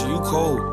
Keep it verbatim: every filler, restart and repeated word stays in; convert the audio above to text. with you, you cold.